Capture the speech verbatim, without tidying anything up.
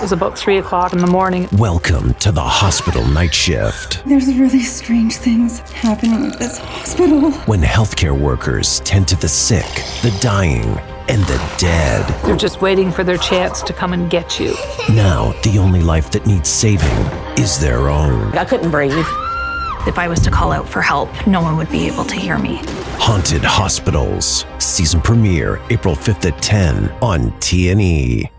It was about three o'clock in the morning. Welcome to the hospital night shift. There's really strange things happening at this hospital. When healthcare workers tend to the sick, the dying, and the dead. They're just waiting for their chance to come and get you. Now, the only life that needs saving is their own. I couldn't breathe. If I was to call out for help, no one would be able to hear me. Haunted Hospitals, season premiere, April fifth at ten on T and E.